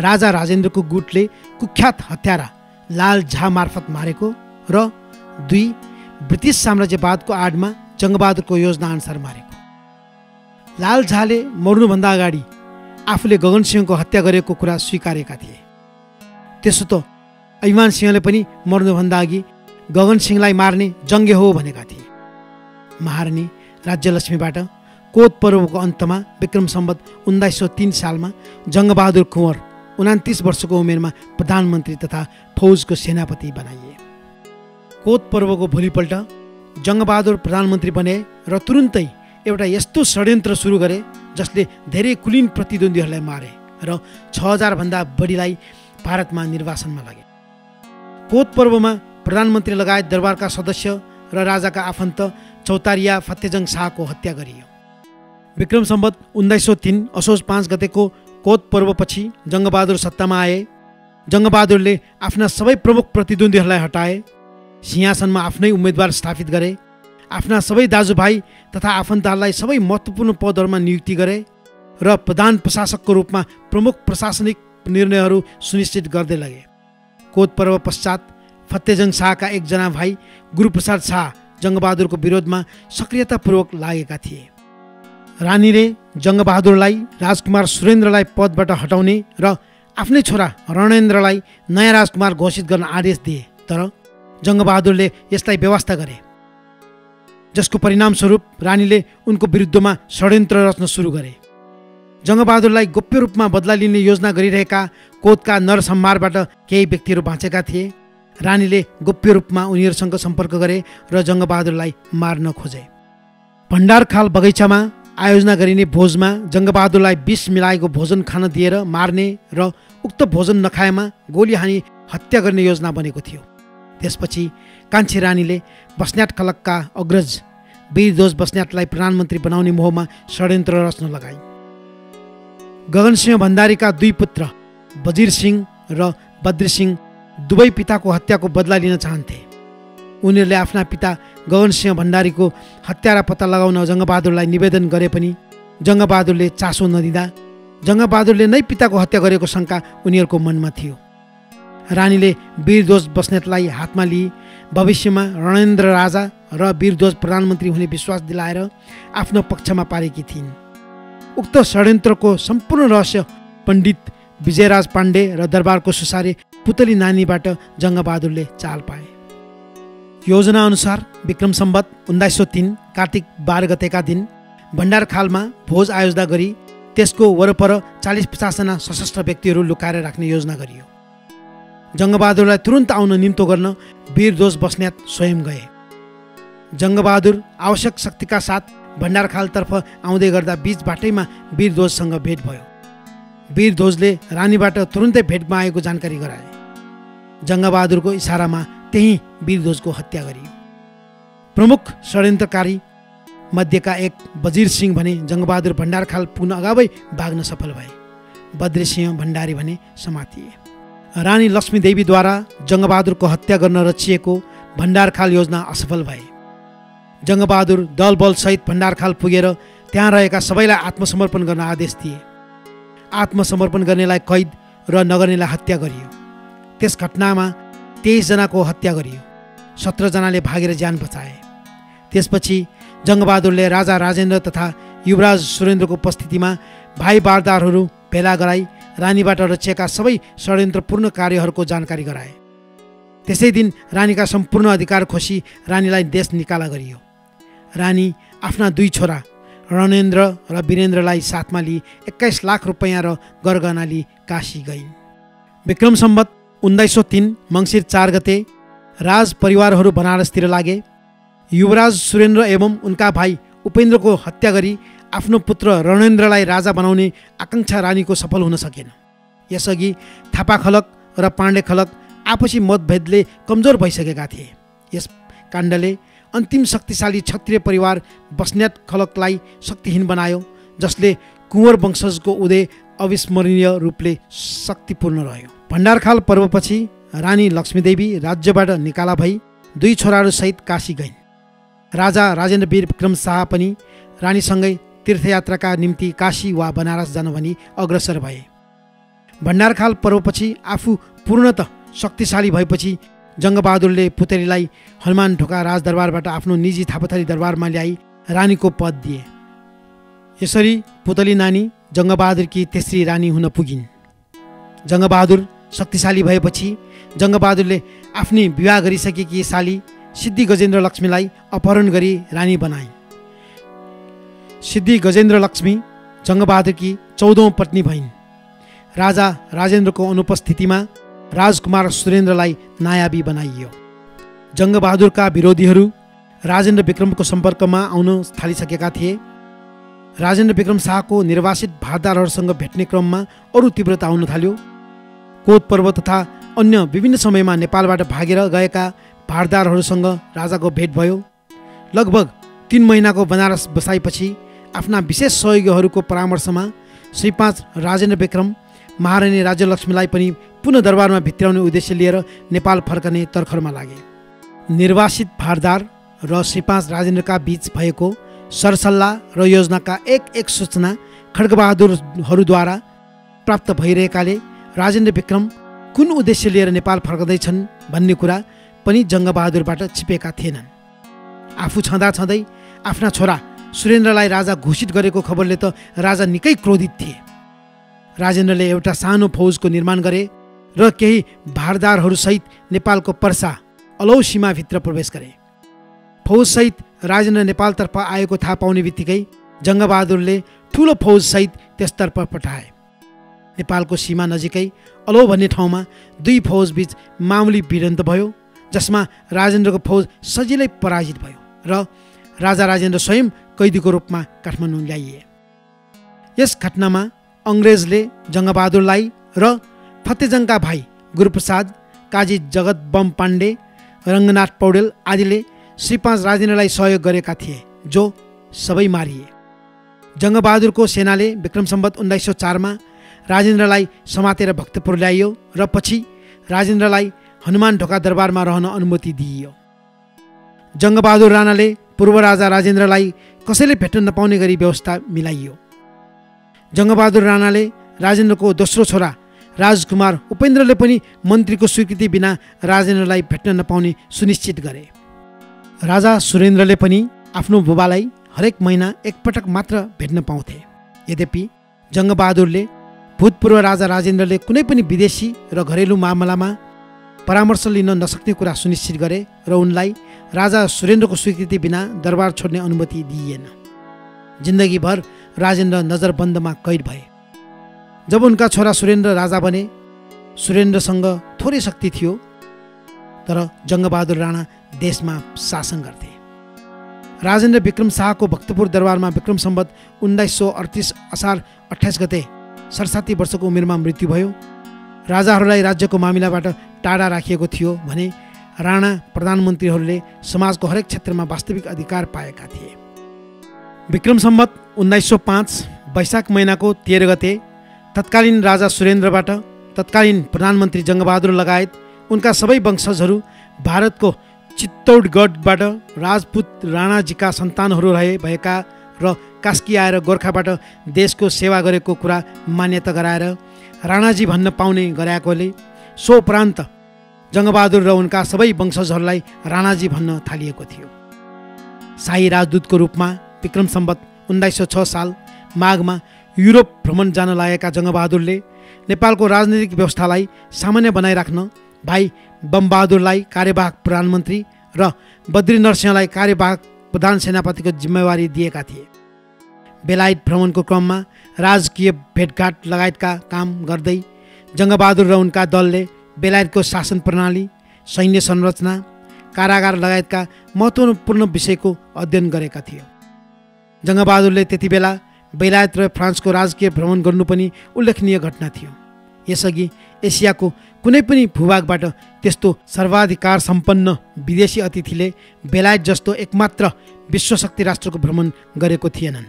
राजा राजेन्द्रको गुटले कुख्यात हत्यारा लाल झा मार्फत मारेको र दुई, ब्रिटिस साम्राज्यवादको आडमा जङ्गबहादुरको योजना अनुसार मारेको। लाल झाले मर्नुभन्दा अगाडि आफूले गगन सिंहको हत्या गरेको कुरा स्वीकारेका थिए। त्यसो त अभिमान सिंहले पनि मर्नुभन्दा अघि गगन सिंहलाई मार्ने जङ्गे हो भनेका थिए। महारानी राज्यलक्ष्मीबाट कोत पर्वको अन्तमा विक्रम सम्वत 1903 सालमा जङ्गबहादुर कुँवर 29 वर्षको उमेरमा प्रधानमन्त्री तथा फौजको सेनापति बनाइए। कोत पर्वको भोलिपल्ट जङ्गबहादुर प्रधानमन्त्री बने र तुरुन्तै एउटा यस्तो षड्यन्त्र सुरु गरे जसले धेरै कुलीन प्रतिद्वन्दीहरूलाई मारे र 6000 भन्दा बढीलाई भारतमा निर्वासनमा लगे। कोत पर्वमा प्रधानमन्त्री लगायत दरबारका सदस्य र राजाका आफन्त चौतारिया फट्टेजङ शाहको हत्या गरियो। विक्रम सम्वत 1903 असोज 5 गतेको कोत पर्वपछि जङ्गबहादुर सत्तामा आए। जङ्गबहादुरले आफ्ना सबै प्रमुख प्रतिद्वन्दीहरूलाई हटाए, सिंहासनमा आफ्नै उम्मेदवार स्थापित गरे, आफ्ना सबै दाजुभाइ तथा आफन्तहरूलाई सबै महत्त्वपूर्ण पदहरूमा नियुक्ति गरे र प्रधान प्रशासकको रूपमा प्रमुख प्रशासनिक निर्णयहरू सुनिश्चित गर्दै लगे। कोत पर्व पश्चात फट्टेजङ शाहका एकजना भाइ गुरुप्रसाद शाह जङ्गबहादुरको विरोधमा सक्रियतापूर्वक लागेका थिए। रानीले जङ्गबहादुरलाई राजकुमार सुरेन्द्रलाई पदबाट हटाउने र आफ्नै छोरा रणेन्द्रलाई नयाँ राजकुमार घोषित गर्न आदेश दिए, तर जङ्गबहादुरले यसलाई बेवास्ता गरे, जसको परिणामस्वरूप रानीले उनको विरुद्धमा षड्यन्त्र रच्न सुरु गरे। जङ्गबहादुरलाई गोप्य रूपमा बदला लिने योजना गरिरहेका कोतका नरसंहारबाट केही व्यक्तिहरू बाँचेका थिए। रानीले गोप्य रूपमा उनीहरूसँग सम्पर्क गरे र जङ्गबहादुरलाई मार्न खोजे। भण्डारखाल बगैँचामा आयोजना गरिने भोजमा जङ्गबहादुरलाई विष मिलाएको भोजन खान दिएर मार्ने र उक्त भोजन नखाएमा गोली हानी हत्या गर्ने योजना बनेको थियो। त्यसपछि कान्छी रानीले बस्न्याट खलकका अग्रज वीरध्वज बस्नेतलाई प्रधानमन्त्री बनाउने मोहमा षड्यन्त्र रच्न लगाई। गगन सिंह भण्डारीका दुई पुत्र बजीर सिंह र बद्री सिंह दुवै पिताको हत्याको बदला लिन चाहन्थे। उनीहरूले आफ्ना पिता गगन सिंह भण्डारीको हत्यारा पत्ता लगाउन जङ्गबहादुरलाई निवेदन गरे पनि जङ्गबहादुरले चासो नदिँदा जङ्गबहादुरले नै पिताको हत्या गरेको शङ्का उनीहरूको मनमा थियो। रानीले वीरध्वज बस्नेतलाई हातमा लिए भविष्यमा रणेन्द्र राजा र वीरध्वज प्रधानमन्त्री हुने विश्वास दिलाएर आफ्नो पक्षमा पारेकी थिइन्। उक्त षड्यन्त्रको सम्पूर्ण रहस्य पण्डित विजयराज पाण्डे र दरबारको सुसारे पुतली नानीबाट जङ्गबहादुरले चाल पाए। योजना अनुसार विक्रम सम्वत 1903 कार्तिक 12 गतेका दिन भण्डारखालमा भोज आयोजना गरी त्यसको वरपर 40-50जना सशस्त्र व्यक्तिहरू लुकाएर राख्ने योजना गरियो। जङ्गबहादुरलाई तुरुन्त आउन निम्तो गर्न वीरध्वज बस्नेत स्वयं गए। जङ्गबहादुर आवश्यक शक्तिका साथ भण्डारखालतर्फ आउँदै गर्दा बीच बाटैमा वीरध्वजसँग भेट भयो। वीरध्वजले रानीबाट तुरुन्तै भेट मागेको जानकारी गराए। जङ्गबहादुरको इशारामा त्यही वीरध्वजको हत्या गरियो। प्रमुख षड्यन्त्रकारी मध्येका एक बजीर सिंह भने जङ्गबहादुर भण्डारखाल पुग्न अगावै भाग्न सफल भए। बद्री सिंह भण्डारी भने समातिए। रानी लक्ष्मीदेवीद्वारा जङ्गबहादुरको हत्या गर्न रचिएको भण्डारखाल योजना असफल भए। जङ्गबहादुर दलबलसहित भण्डारखाल पुगेर त्यहाँ रहेका सबैलाई आत्मसमर्पण गर्न आदेश दिए। आत्मसमर्पण गर्नेलाई कैद र नगर्नेलाई हत्या गरियो। त्यस घटनामा 23 जनाको हत्या गरियो। 17 जनाले भागेर ज्यान बचाए। त्यसपछि जङ्गबहादुरले राजा राजेन्द्र तथा युवराज सुरेन्द्रको उपस्थितिमा भाइ बारदारहरू भेला गराई रानीबाट रचिएका सबै षड्यन्त्रपूर्ण कार्यहरूको जानकारी गराए। त्यसै दिन रानीका सम्पूर्ण अधिकार खोसी रानीलाई देश निकाला गरियो। रानी आफ्ना दुई छोरा रणेन्द्र र वीरेन्द्रलाई साथमा लिई 21 लाख रुपैयाँ र गरगहना लिई काशी गइन्। विक्रम सम्वत 1903 मङ्सिर 4 गते राज परिवारहरू बनारसतिर लागे। युवराज सुरेन्द्र एवं उनका भाइ उपेन्द्रको हत्या गरी आफ्नो पुत्र रणेन्द्रलाई राजा बनाउने आकांक्षा रानीको सफल हुन सकेन। यसअघि थापा खलक र पाण्डे खलक आपसी मतभेदले कमजोर भइसकेका थिए। यस काण्डले अन्तिम शक्तिशाली क्षत्रिय परिवार बस्नेत खलकलाई शक्तिहीन बनायो, जसले कुँवर वंशजको उदय अविस्मरणीय रूपले शक्तिपूर्ण रह्यो। भण्डारखाल पर्वपछि रानी लक्ष्मीदेवी राज्यबाट निकाला भई 2 छोराहरूसहित काशी गइन्। राजा राजेन्द्र वीर विक्रम शाह पनि रानीसँगै तीर्थयात्राका निम्ति काशी वा बनारस जान भनी अग्रसर भए। भण्डारखाल पर्वपछि आफू पूर्णतः शक्तिशाली भएपछि जङ्गबहादुरले पुतलीलाई हनुमान ढोका राजदरबारबाट आफ्नो निजी थापाथली दरबारमा ल्याई रानीको पद दिए। यसरी पुतली नानी जङ्गबहादुरकी तेस्री रानी हुन पुगिन्। जङ्गबहादुर शक्तिशाली भएपछि जङ्गबहादुरले आफ्नै विवाह गरिसकेकी साली सिद्धि गजेन्द्र लक्ष्मीलाई अपहरण गरी रानी बनाए। सिद्धि गजेन्द्र लक्ष्मी जङ्गबहादुरकी 14औं पत्नी भइन्। राजा राजेन्द्रको अनुपस्थितिमा राजकुमार सुरेन्द्रलाई नायाबी बनाइयो। जङ्गबहादुरका विरोधीहरू राजेन्द्र विक्रमको सम्पर्कमा आउन थालिसकेका थिए। राजेन्द्र विक्रम शाहको निर्वासित भारदारहरूसँग भेट्ने क्रममा अरू तीव्रता आउन थाल्यो। कोद पर्व तथा अन्य विभिन्न समयमा नेपालबाट भागेर गएका भारदारहरूसँग राजाको भेट भयो। लगभग 3 महिनाको बनारस बसाइपछि आफ्ना विशेष सहयोगीहरूको परामर्शमा श्रीपाँच राजेन्द्र विक्रम महारानी राज्यलक्ष्मीलाई पनि पुनः दरबारमा भित्राउने उद्देश्य लिएर नेपाल फर्कने तर्खरमा लागे। निर्वासित भारदार र श्रीपाँच राजेन्द्रका बीच भएको सरसल्लाह र योजनाका एक सूचना खड्गबहादुरहरूद्वारा प्राप्त भइरहेकाले राजेन्द्र विक्रम कुन उद्देश्य लिएर नेपाल फर्कँदैछन् भन्ने कुरा पनि जङ्गबहादुरबाट छिपेका थिएनन्। आफू छँदै आफ्ना छोरा सुरेन्द्रलाई राजा घोषित गरेको खबरले त राजा निकै क्रोधित थिए। राजेन्द्रले एउटा सानो फौजको निर्माण गरे र केही भारदारहरूसहित नेपालको पर्सा अलौ सीमाभित्र प्रवेश गरे। फौजसहित राजेन्द्र नेपालतर्फ आएको थाहा पाउने बित्तिकै जङ्गबहादुरले ठुलो फौजसहित त्यसतर्फ पठाए। नेपालको सीमा नजिकै अलौ भन्ने ठाउँमा 2 फौजबीच मामुली भिडन्त भयो, जसमा राजेन्द्रको फौज सजिलै पराजित भयो र राजा राजेन्द्र स्वयं कैदीको रूपमा काठमाडौँ ल्याइए। यस घटनामा अङ्ग्रेजले जङ्गबहादुरलाई र फतेजङका भाइ गुरुप्रसाद, काजी जगत बम पाण्डे, रङ्गनाथ पौडेल आदिले श्रीपाँच राजेन्द्रलाई सहयोग गरेका थिए, जो सबै मारिए। जङ्गबहादुर को सेनाले विक्रम सम्वत 1904 मा राजेन्द्रलाई समातेर भक्तपुर ल्याइयो र पछि राजेन्द्रलाई हनुमान ढोका दरबारमा रहन अनुमति दिइयो। जङ्गबहादुर राणाले पूर्व राजा राजेन्द्रलाई कसैले भेट्न नपाउने गरी व्यवस्था मिलाइयो। जङ्गबहादुर राणाले राजेन्द्रको दोस्रो छोरा राजकुमार उपेन्द्रले पनि मन्त्रीको स्वीकृति बिना राजेन्द्रलाई भेट्न नपाउने सुनिश्चित गरे। राजा सुरेन्द्रले पनि आफ्नो बुबालाई हरेक महीना एकपटक मात्र भेट्न पाउँथे। यद्यपि जङ्गबहादुरले भूतपूर्व राजा राजेन्द्रले कुनै पनि विदेशी र घरेलु मामलामा परामर्श लिन नसक्ने कुरा सुनिश्चित गरे र उनलाई राजा सुरेन्द्रको स्वीकृति बिना दरबार छोड्ने अनुमति दिइएन। जिन्दगीभर राजेन्द्र नजरबन्दमा कैद भए। जब उनका छोरा सुरेन्द्र राजा बने, सुरेन्द्रसँग थोरै शक्ति थियो, तर जङ्गबहादुर राणा देशमा शासन गर्थे। राजेन्द्र विक्रम शाहको भक्तपुर दरबारमा विक्रम सम्वत 1938 असार 28 गते 67 वर्षको उमेरमा मृत्यु भयो। राजाहरूलाई राज्यको मामिलाबाट टाढा राखिएको थियो भने राणा प्रधानमन्त्रीहरूले समाजको हरेक क्षेत्रमा वास्तविक अधिकार पाएका थिए। विक्रम सम्वत 1905 वैशाख महिनाको 13 गते तत्कालीन राजा सुरेन्द्रबाट तत्कालीन प्रधानमन्त्री जङ्गबहादुर लगायत उनका सबै वंशजहरू भारतको चित्तौडगढबाट राजपूत राणाजीका सन्तानहरू भएका र कास्की आएर गोर्खाबाट देशको सेवा गरेको कुरा मान्यता गराएर राणाजी भन्न पाउने गराएकोले सो उपरान्त जङ्गबहादुर र उनका सबै वंशजहरूलाई राणाजी भन्न थालिएको थियो। शाही राजदूतको रूपमा विक्रम सम्वत 1906 साल माघमा युरोप भ्रमण जान लागेका जङ्गबहादुरले नेपालको राजनीतिक व्यवस्थालाई सामान्य बनाइराख्न भाइ बमबहादुरलाई कार्यवाहक प्रधानमन्त्री र बद्री नरसिंहलाई कार्यवाहक प्रधान सेनापतिको जिम्मेवारी दिएका थिए। बेलायत भ्रमणको क्रममा राजकीय भेटघाट लगायतका काम गर्दै जङ्गबहादुर र उनका दलले बेलायतको शासन प्रणाली, सैन्य संरचना, कारागार लगायतका महत्त्वपूर्ण विषयको अध्ययन गरेका थिए। जङ्गबहादुरले त्यति बेला बेलायत र फ्रान्सको राजकीय भ्रमण गर्नु पनि उल्लेखनीय घटना थियो। यसअघि एसियाको कुनै पनि भूभागबाट त्यस्तो सर्वाधिकार सम्पन्न विदेशी अतिथिले बेलायत जस्तो एकमात्र विश्वशक्ति राष्ट्रको भ्रमण गरेको थिएनन्।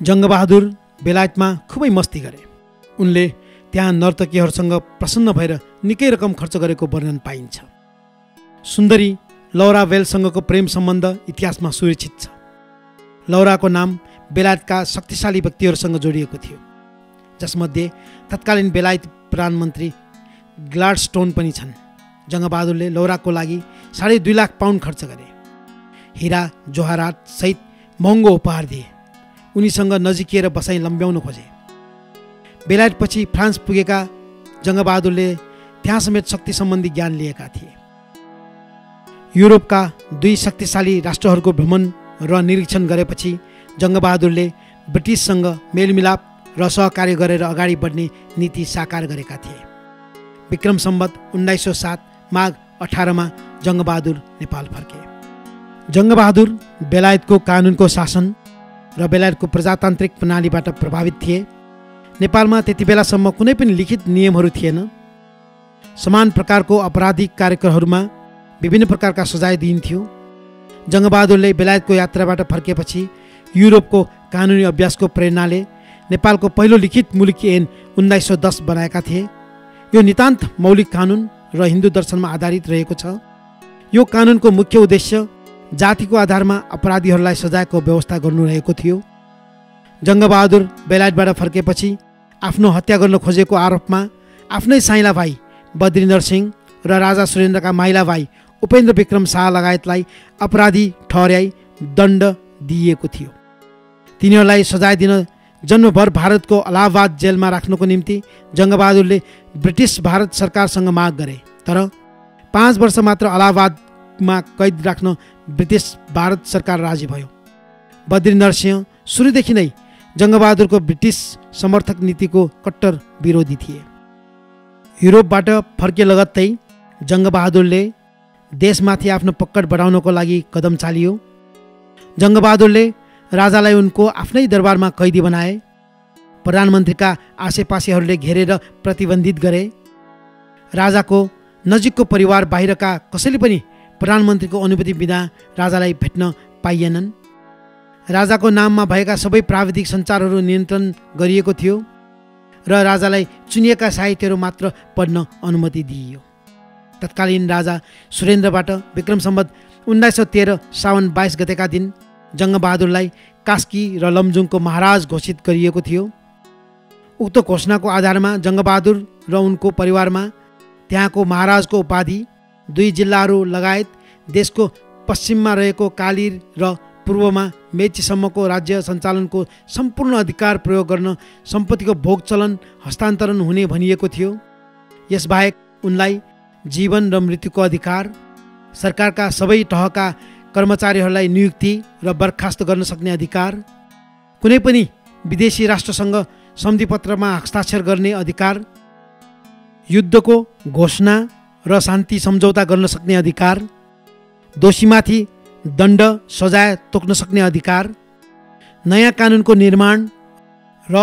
जङ्गबहादुर बेलायतमा खुबै मस्ती गरे। उनले त्यहाँ नर्तकीहरूसँग प्रसन्न भएर निकै रकम खर्च गरेको वर्णन पाइन्छ। सुन्दरी लौरा वेलसँगको प्रेम सम्बन्ध इतिहासमा सुरक्षित छ। लौराको नाम बेलायतका शक्तिशाली व्यक्तिहरूसँग जोडिएको थियो, जसमध्ये तत्कालीन बेलायत प्रधानमन्त्री ग्लाडस्टोन पनि छन्। जङ्गबहादुरले लौराको लागि 2.5 लाख पाउन्ड खर्च गरे। हिरा जोहरात सहित महँगो उपहार दिए। उनीसँग नजिकिएर बसाई लम्ब्याउन खोजे। बेलायतपछि फ्रान्स पुगेका जङ्गबहादुरले त्यहाँ समेत शक्ति सम्बन्धी ज्ञान लिएका थिए। युरोपका 2 शक्तिशाली राष्ट्रहरूको भ्रमण र निरीक्षण गरेपछि जङ्गबहादुरले ब्रिटिससँग मेलमिलाप र सहकार्य गरेर अगाडि बढ्ने नीति साकार गरेका थिए। विक्रम सम्वत 1907 माघ 18 मा जङ्गबहादुर नेपाल फर्के। जङ्गबहादुर बेलायतको कानुनको शासन र बेलायतको प्रजातान्त्रिक प्रणालीबाट प्रभावित थिए। नेपालमा त्यति बेलासम्म कुनै पनि लिखित नियमहरू थिएन। समान प्रकारको अपराधिक कार्यक्रमहरूमा विभिन्न प्रकारका सजाय दिइन्थ्यो। जङ्गबहादुरले बेलायतको यात्राबाट फर्केपछि युरोपको कानुनी अभ्यासको प्रेरणाले नेपालको पहिलो लिखित मुलुकी ऐन 1910 बनाएका थिए। यो नितान्त मौलिक कानुन र हिन्दू दर्शनमा आधारित रहेको छ। यो कानुनको मुख्य उद्देश्य जातिको आधारमा अपराधीहरूलाई सजायको व्यवस्था गर्नु रहेको थियो। जङ्गबहादुर बेलायतबाट फर्केपछि आफ्नो हत्या गर्न खोजेको आरोपमा आफ्नै साइला भाइ बद्री नरसिंह र राजा सुरेन्द्रका माइला भाइ उपेन्द्र विक्रम शाह लगायतलाई अपराधी ठहर्याई दण्ड दिइएको थियो। तिनीहरूलाई सजाय दिन जन्मभर भारतको अलाहाबाद जेलमा राख्नको निम्ति जङ्गबहादुरले ब्रिटिस भारत सरकारसँग माग गरे, तर 5 वर्ष मात्र अलाहाबादमा कैद राख्न ब्रिटिस भारत सरकार राजी भयो। बद्री नरसिंह सुरुदेखि नै जङ्गबहादुरको ब्रिटिस समर्थक नीतिको कट्टर विरोधी थिए। युरोपबाट फर्के लगत्तै जङ्गबहादुरले देशमाथि आफ्नो पकड बढाउनको लागि कदम चालियो। जङ्गबहादुरले राजालाई उनको आफ्नै दरबारमा कैदी बनाए। प्रधानमन्त्रीका आसेपासेहरूले घेरेर प्रतिबन्धित गरे। राजाको नजिकको परिवार बाहिरका कसैले पनि प्रधानमन्त्रीको अनुमति बिना राजालाई भेट्न पाइएनन्। राजा को नाम में भैया सब प्राविधिक संचार नियंत्रण गरिएको थियो र राजालाई चुनिएका साहित्यहरू मात्र पढ्न अनुमति दिइयो। तत्कालीन राजा सुरेन्द्रबाट विक्रम संवत 1913 सावन 22 गतेका दिन जङ्गबहादुरलाई कास्की र लमजुङको महाराज घोषित गरिएको थियो। उक्त घोषणाको आधारमा जङ्गबहादुर र उनको परिवारमा त्यहाँको महाराजको उपाधि 2 जिल्लाहरू लगायत देशको पश्चिममा रहेको कालीर र पूर्वमा मेचीसम्मको राज्य सञ्चालनको सम्पूर्ण अधिकार प्रयोग गर्न सम्पत्तिको भोगचलन हस्तान्तरण हुने भनिएको थियो। यसबाहेक उनलाई जीवन र मृत्युको अधिकार, सरकारका सबै तहका कर्मचारीहरूलाई नियुक्ति र बर्खास्त गर्न सक्ने अधिकार, कुनै पनि विदेशी राष्ट्रसँग सम्झिपत्रमा हस्ताक्षर गर्ने अधिकार, युद्धको घोषणा र शान्ति सम्झौता गर्न सक्ने अधिकार, दोषीमाथि दण्ड सजाय तोक्न सक्ने अधिकार, नयाँ कानुनको निर्माण र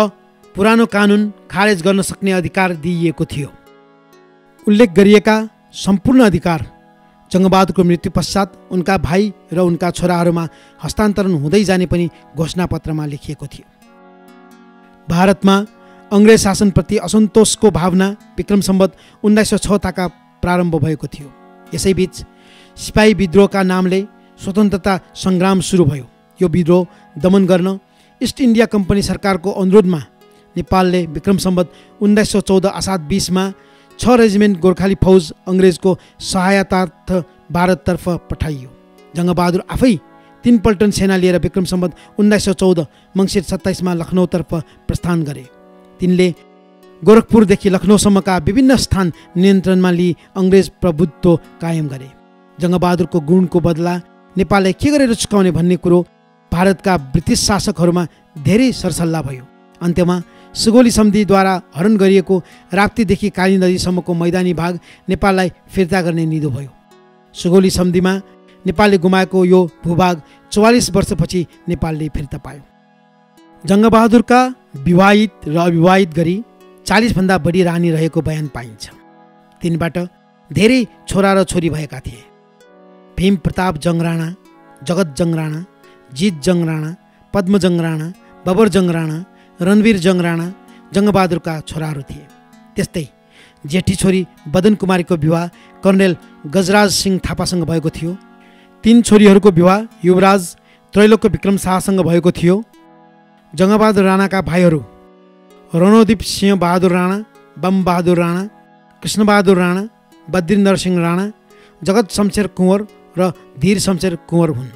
पुरानो कानुन खारेज गर्न सक्ने अधिकार दिइएको थियो। उल्लेख गरिएका सम्पूर्ण अधिकार जङ्गबहादुरको मृत्यु पश्चात उनका भाइ र उनका छोराहरूमा हस्तान्तरण हुँदै जाने पनि घोषणापत्रमा लेखिएको थियो। भारतमा अङ्ग्रेज शासनप्रति असन्तोषको भावना विक्रम सम्वत 1906 ताका प्रारम्भ भएको थियो। यसैबीच सिपाही विद्रोहका नामले स्वतन्त्रता संग्राम सुरु भयो। यो विद्रोह दमन गर्न ईस्ट इंडिया कंपनी सरकार को अनुरोध में नेपालले विक्रम संवत 1914 असाध 20 में 6 रेजिमेंट गोर्खाली फौज अंग्रेज को सहायतार्थ भारततर्फ पठाइयो। जङ्गबहादुर आफै 3 पल्टन सेना लिएर विक्रम संवत 1914 मंसिर 27 में लखनऊतर्फ प्रस्थान गरे। तिनले गोरखपुरदेखि लखनऊसम्मका विभिन्न स्थान नियन्त्रणमा लिई अंग्रेज प्रभुत्व कायम गरे। जङ्गबहादुरको गुणको बदला नेपालले के गरेर चुकाउने भन्ने कुरो भारतका ब्रिटिस शासकहरूमा धेरै सरसल्लाह भयो। अन्त्यमा सुगोली सन्धिद्वारा हरण गरिएको राप्तीदेखि काली नदीसम्मको मैदानी भाग नेपाललाई फिर्ता गर्ने निधो भयो। सुगोली सन्धिमा नेपालले गुमाएको यो भूभाग 44 वर्षपछि नेपालले फिर्ता पायो। जङ्गबहादुरका विवाहित र अविवाहित गरी 40 भन्दा बढी रानी रहेको बयान पाइन्छ। तिनबाट धेरै छोरा र छोरी भएका थिए। भीम प्रताप जंगराणा, जगत जंगराणा, जीत जंगराणा, पद्म जंगराणा, बबर जंगराणा, रणवीर जंगराणा जङ्गबहादुरका छोराहरू थिए। त्यस्तै जेठी छोरी बदन कुमारीको विवाह कर्णेल गजराज सिंह थापासँग भएको थियो। 3 छोरीहरूको विवाह युवराज त्रैलोक्य विक्रम शाहसँग भएको थियो। जङ्गबहादुर राणाका भाइहरू रणोदीप सिंह बहादुर राणा, बम बहादुर राणा, कृष्णबहादुर राणा, बद्री नरसिंह राणा, जगत शमशेर कुँवर र धीर शमशेर कुँवर हुन्।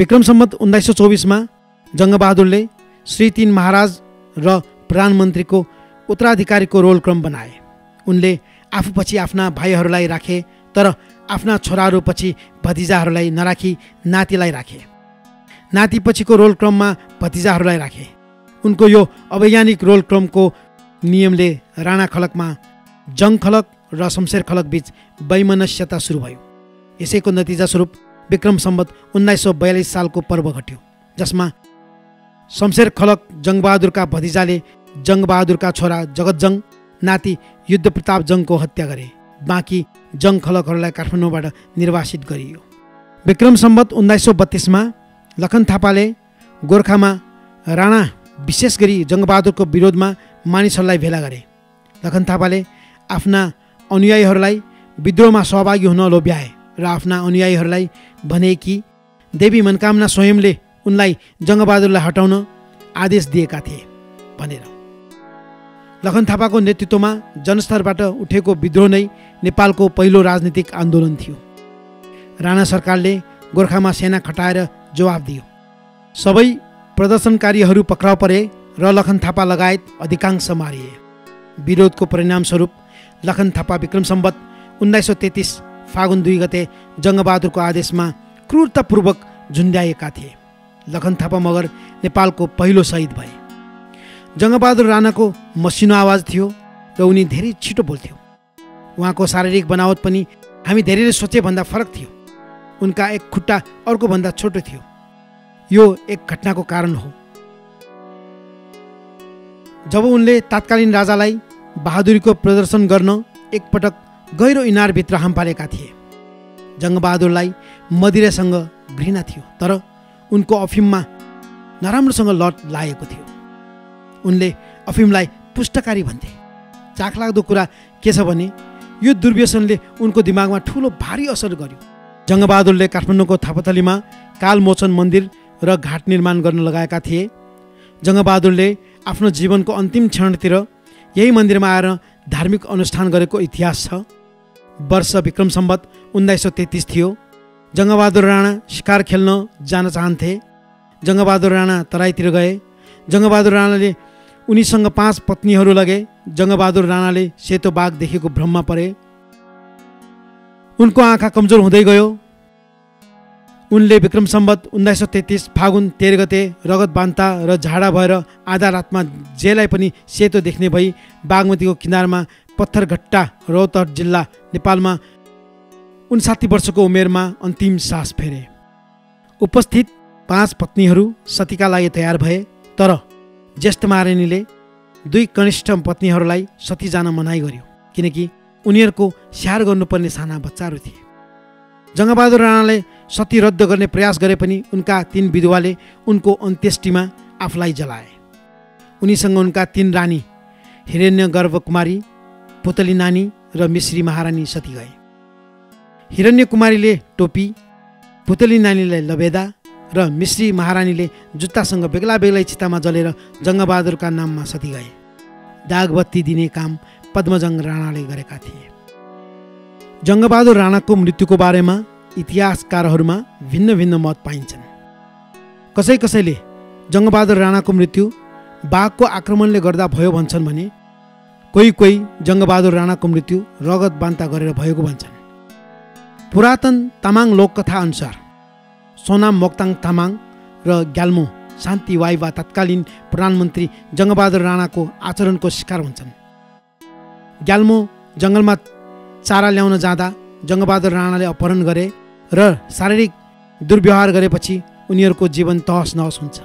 विक्रम सम्वत 1924 में जङ्गबहादुरले श्री 3 महाराज र प्रधानमंत्री को उत्तराधिकारी को रोलक्रम बनाए। उनले आफूपछि आफ्ना भाइहरूलाई राखे तर आफ्ना छोराहरूपछि भतिजाहरूलाई नराखी नातिलाई राखे। नातिपछिको रोलक्रम में भतिजाहरूलाई राखे। उनको यो अवैज्ञानिक रोलक्रम को नियमले राणा खलक में जङ खलक र शमशेर खलक बीच वैमनस्यता सुरु भयो। यसैको नतिजा स्वरूप विक्रम सम्वत 1942 साल को पर्व घट्यो, जसमा शमशेर खलक जङ्गबहादुरका भतिजाले जङ्गबहादुरका छोरा जगत जङ, नाति युद्ध प्रताप जङको हत्या गरे। बाँकी जङ खलकहरूलाई काठमाडौँबाट निर्वासित गरियो। विक्रम सम्वत 1932 मा लखन थापाले गोर्खामा राणा विशेष गरी जङ्गबहादुरको विरोधमा मानिसहरूलाई भेला गरे। लखन थापाले आफ्ना अनुयायीहरूलाई विद्रोहमा सहभागी हुन लोभ्याए र आफ्ना अनुयायीहरूलाई भने कि देवी मनकामना स्वयंले उनलाई जङ्गबहादुरलाई हटाउन आदेश दिएका थिए भनेर। लखन थापाको नेतृत्वमा जनस्तरबाट उठेको विद्रोह नै नेपालको पहिलो राजनीतिक आन्दोलन थियो। राणा सरकारले गोर्खामा सेना खटाएर जवाब दियो। सबै प्रदर्शनकारीहरू पक्राउ परे र लखन थापा लगायत अधिकांश मारिए। विरोधको परिणामस्वरूप लखन थापा विक्रम सम्वत 1933 फागुन 2 गते जङ्गबहादुरको आदेशमा क्रूरतापूर्वक झुन्ड्याएका थिए। लखन थापा मगर नेपालको पहिलो शहीद भए। जङ्गबहादुर राणाको मसिनो आवाज थियो र उनी धेरै छिटो बोल्थ्यो। उहाँको शारीरिक बनावट पनि हामी धेरैले सोचेभन्दा फरक थियो। उनका एक खुट्टा अर्कोभन्दा छोटो थियो। यो एक घटनाको कारण हो। जब उनले तत्कालीन राजालाई बहादुरी को प्रदर्शन गर्न एकपटक गहिरो इनारभित्र हाम्पालेका थिए। जङ्गबहादुरलाई मदिरासँग घृणा थियो तर उनको अफिममा नराम्रोसँग लट लागेको थियो। उनले अफिमलाई पुष्टकारी भन्थे। चाखलाग्दो कुरा के छ भने यो दुर्व्यसनले उनको दिमागमा ठूलो भारी असर गर्यो। जङ्गबहादुरले काठमाडौँको थापाथलीमा कालमोचन मन्दिर र घाट निर्माण गर्न लगाएका थिए। जङ्गबहादुरले आफ्नो जीवनको अन्तिम क्षणतिर यही मन्दिरमा आएर धार्मिक अनुष्ठान गरेको इतिहास छ। वर्ष विक्रम सम्वत 1933 थियो। जङ्गबहादुर राणा शिकार खेल्न जान चाहन्थे। जङ्गबहादुर राणा तराईतिर गए। जङ्गबहादुर राणाले उनीसँग 5 पत्नीहरू लगे। जङ्गबहादुर राणाले सेतो बाघ देखेको भ्रममा परे। उनको आँखा कमजोर हुँदै गयो। उनले विक्रम सम्वत 1933 फागुन 13 गते रगत बान्ता र झाडा भएर आधा रातमा जेलाई पनि सेतो देख्ने भई बागमतीको किनारमा पत्थरघट्टा रौतहट जिल्ला नेपालमा 59 वर्षको उमेरमा अन्तिम सास फेरे। उपस्थित 5 पत्नीहरू सतीका लागि तयार भए, तर ज्येष्ठ महारानीले 2 कनिष्ठ पत्नीहरूलाई सती जान मनाई गर्यो, किनकि उनीहरूको स्याहार गर्नुपर्ने साना बच्चाहरू थिए। जङ्गबहादुर राणाले सती रद्द गर्ने प्रयास गरे पनि उनका 3 विधवाले उनको अन्त्येष्टिमा आफूलाई जलाए। उनीसँग उनका 3 रानी हिरण्यगर्भ कुमारी, पुतली नानी र मिश्री महारानी सती गए। हिरण्य कुमारीले टोपी, पुतली नानीले लबेदा र मिश्री महारानीले जुत्तासँग बेग्ला बेग्लै चितामा जलेर जङ्गबहादुरका नाममा सती गए। दागबत्ती दिने काम पद्मजङ राणाले गरेका थिए। जङ्गबहादुर राणाको मृत्युको बारेमा इतिहासकारहरूमा भिन्न भिन्न मत पाइन्छन्। कसैले जङ्गबहादुर राणाको मृत्यु बाघको आक्रमणले गर्दा भयो भन्छन् भने कोही जङ्गबहादुर राणाको मृत्यु रगत बान्ता गरेर भएको भन्छन्। पुरातन तामाङ लोककथा अनुसार सोनाम मोक्ताङ तामाङ र ग्याल्मो शान्ति वाइवा तत्कालीन प्रधानमन्त्री जङ्गबहादुर राणाको आचरणको शिकार हुन्छन्। ग्याल्मो जङ्गलमा चारा ल्याउन जाँदा जङ्गबहादुर राणाले अपहरण गरे र शारीरिक दुर्व्यवहार गरेपछि उनीहरूको जीवन तहस नहस हुन्छ।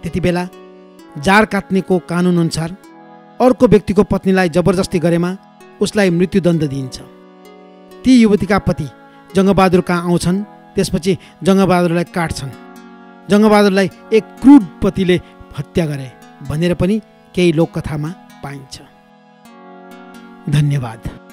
त्यति बेला जार काट्नेको कानुन अनुसार अर्को व्यक्तिको पत्नीलाई जबरजस्ती गरेमा उसलाई मृत्युदण्ड दिइन्छ। ती युवतीका पति जङ्गबहादुर कहाँ आउँछन्, त्यसपछि जङ्गबहादुरलाई काट्छन्। जङ्गबहादुरलाई एक क्रूर पतिले हत्या गरे भनेर पनि केही लोककथामा पाइन्छ। धन्यवाद।